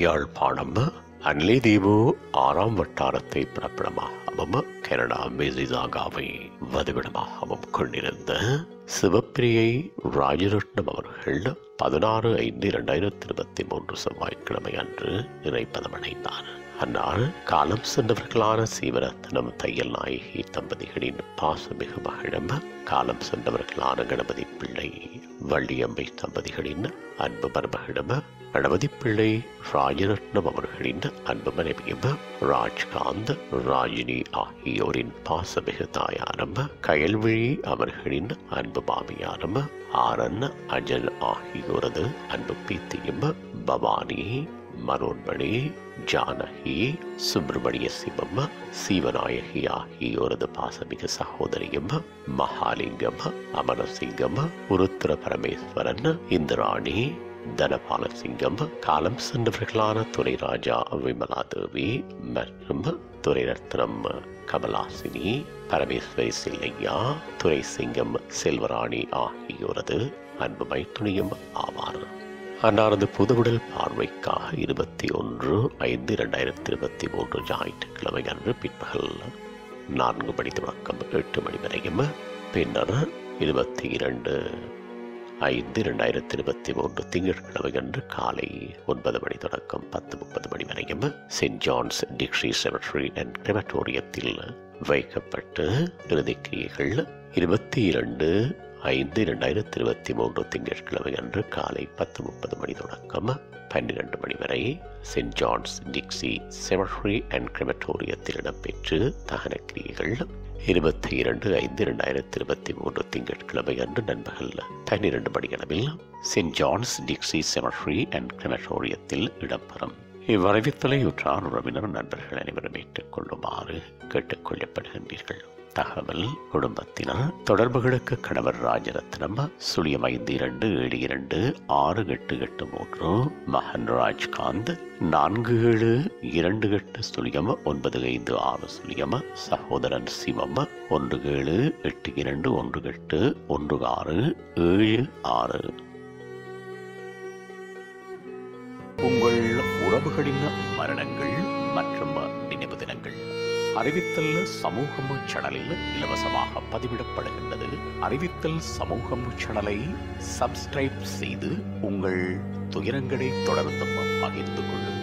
யாழ்ப்பாணம் அன்லேதீவு 6ஆம் வட்டாரத்தை பிரபலமாகவும் கனடா மேசிதாகாவை வதிவிடமாகவும் கொண்டிருந்த சிவப்பிரியை ராஜரட்னம் அவர்கள் 16/5/2023 செவ்வாய்க்கிழமை அன்று இறைப்பதமடைந்தார். அந்நாள் காலம் சென்றவர்களான சீவரத்னம் தையல் நாயகி தம்பதிகளின் பாசமிகு மகிழம், காலம் சென்றவர்களான கணபதி பிள்ளை வள்ளியம்மை தம்பதிகளின் அன்பு மருமகிடம், கணபதி பிள்ளை ராஜரட்னம் அவர்களின் அன்பு மனைவியும், ராஜ்காந்த் ராஜினி ஆகியோரின் பாசமிகு தாயாரம், கயல்விழி அவர்களின் அன்பு மாமியாரும், ஆரன் அஜல் ஆகியோரது அன்பு பீத்தியும், பவானி மனோன்மணி ஜானகி சுப்பிரமணிய சிவம் சிவநாயகி ஆகியோரது பாசமிகு சகோதரியும், மகாலிங்கம் அமரசிங்கம் உருத்திர பரமேஸ்வரன் இந்திராணி தனபாலசிங்கம், காலம் சென்றவர்களான துரைராஜா விமலாதேவி மற்றும் துரைரத்னம் கமலாசினி பரமேஸ்வரி சில்லையா துரைசிங்கம் செல்வராணி ஆகியோரது அன்பு மைத்துனியும் ஆவார். அன்னாரது புதுவுடல் பார்வைக்காக 21/5/2023 ஞாயிற்றுக்கிழமை அன்று பிற்பகல் 4 மணி தொடக்கம் 8 மணி வரையும், பின்னர் 22/5/2023 திங்கட்கிழமை அன்று காலை 9 மணி தொடக்கம் 10:30 மணி வரையும் Saint John's Dixie cemetery and கிரெமட்டோரியத்தில் வைக்கப்பட்டு இறுதிக்கிரியைகள் 22/5/2023 திங்கட்கிழமை அன்று காலை 10:30 மணி தொடக்கம் 12 மணி வரை Saint John's Dixie cemetery and கிரெமட்டோரியத்தில் இடம்பெற்று தகனக்கிரியைகள் 22/5/2023 திங்கட்கிழமை அன்று நண்பகல் 12 மணி அளவில் Saint John's Dixie cemetery and கிரெமட்டோரியத்தில் இடம்பெறும். இவ்வரவித்தலையுற்றார் உறவினர் நண்பர்கள் அனைவரும் ஏற்றுக்கொள்ளுமாறு கேட்டுக்கொள்ளப்படுகின்றீர்கள். தகவல் குடும்பத்தினர் தொடர்புகளுக்கு கணவர் ராஜரத்னம் 052726883, மகன் ராஜ்காந்த் 4728 சகோதரன் சிவம் 1782181676. உங்கள் உறவுகளின் மரணங்கள் மற்றும் நினைவு தினங்கள் அறிவித்தல் சமூகம் சேனலில் இலவசமாக பதிவிடப்படுகின்றது. அறிவித்தல் சமூகம் சேனலை சப்ஸ்கிரைப் செய்து உங்கள் துயரங்களை தொடர்ந்து பகிர்ந்து கொள்ளுங்கள்.